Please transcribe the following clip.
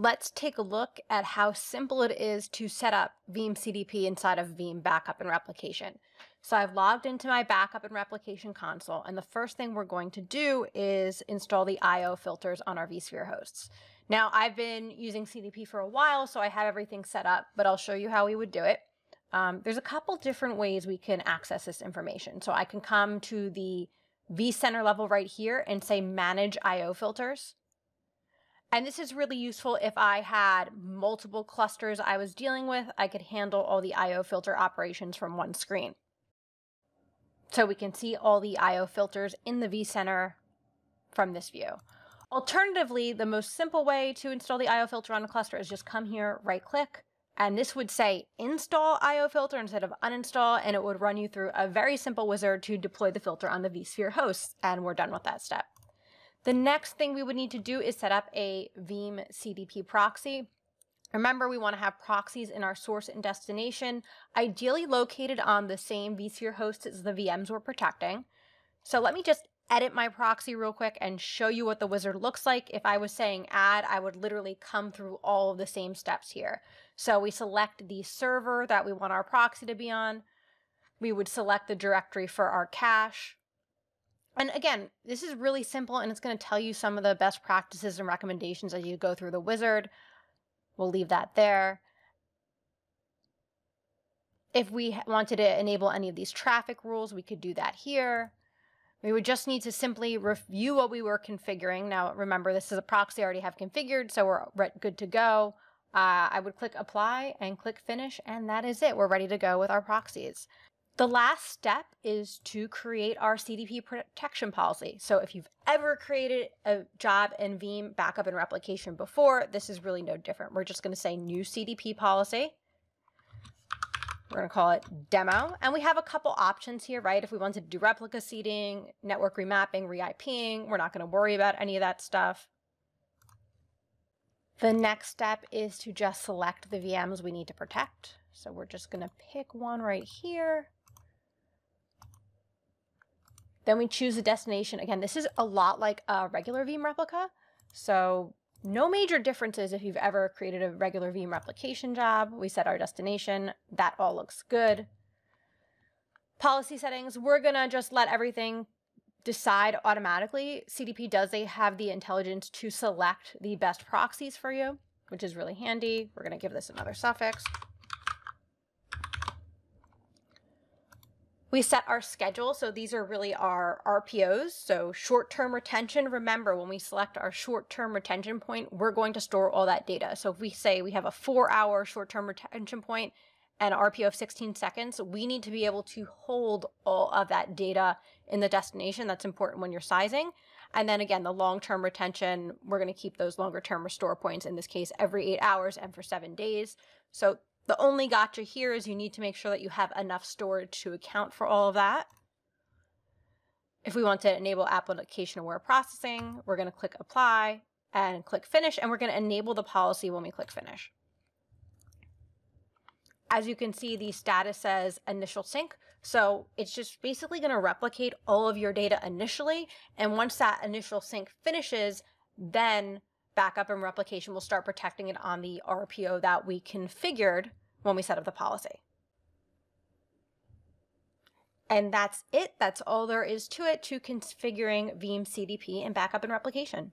let's take a look at how simple it is to set up Veeam CDP inside of Veeam Backup and Replication. So I've logged into my Backup and Replication console, and the first thing we're going to do is install the I/O filters on our vSphere hosts. Now, I've been using CDP for a while, so I have everything set up, but I'll show you how we would do it. There's a couple different ways we can access this information. So I can come to the vCenter level right here and say Manage I/O filters. And this is really useful if I had multiple clusters I was dealing with. I could handle all the I/O filter operations from one screen. So we can see all the I/O filters in the vCenter from this view. Alternatively, the most simple way to install the I/O filter on a cluster is just come here, right-click, and this would say Install I/O filter instead of Uninstall, and it would run you through a very simple wizard to deploy the filter on the vSphere hosts, and we're done with that step. The next thing we would need to do is set up a Veeam CDP proxy. Remember, we want to have proxies in our source and destination, ideally located on the same vSphere host as the VMs we're protecting. So let me just edit my proxy real quick and show you what the wizard looks like. If I was saying add, I would literally come through all of the same steps here. So we select the server that we want our proxy to be on. We would select the directory for our cache. And again, this is really simple, and it's going to tell you some of the best practices and recommendations as you go through the wizard. We'll leave that there. If we wanted to enable any of these traffic rules, we could do that here. We would just need to simply review what we were configuring. Now, remember, this is a proxy I already have configured, so we're good to go. I would click Apply and click Finish, and that is it. We're ready to go with our proxies. The last step is to create our CDP protection policy. So if you've ever created a job in Veeam Backup and Replication before, this is really no different. We're just going to say New CDP Policy. We're going to call it Demo. And we have a couple options here, right? If we wanted to do replica seeding, network remapping, re-IPing, we're not going to worry about any of that stuff. The next step is to just select the VMs we need to protect. So we're just going to pick one right here. Then we choose a destination. Again, this is a lot like a regular Veeam replica. So no major differences if you've ever created a regular Veeam replication job. We set our destination. That all looks good. Policy settings. We're going to just let everything decide automatically. CDP does, they have the intelligence to select the best proxies for you, which is really handy. We're going to give this another suffix. We set our schedule, so these are really our RPOs, so short-term retention. Remember, when we select our short-term retention point, we're going to store all that data. So if we say we have a 4-hour short-term retention point and an RPO of 16 seconds, we need to be able to hold all of that data in the destination. That's important when you're sizing. And then again, the long-term retention, we're going to keep those longer-term restore points, in this case, every 8 hours and for 7 days. So the only gotcha here is you need to make sure that you have enough storage to account for all of that. If we want to enable application-aware processing, we're going to click Apply and click Finish, and we're going to enable the policy when we click Finish. As you can see, the status says Initial Sync, so it's just basically going to replicate all of your data initially, and once that initial sync finishes, then Backup and Replication will start protecting it on the RPO that we configured when we set up the policy. And that's it. That's all there is to it to configuring Veeam CDP and Backup and Replication.